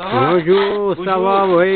Bonjour, ça va, oui.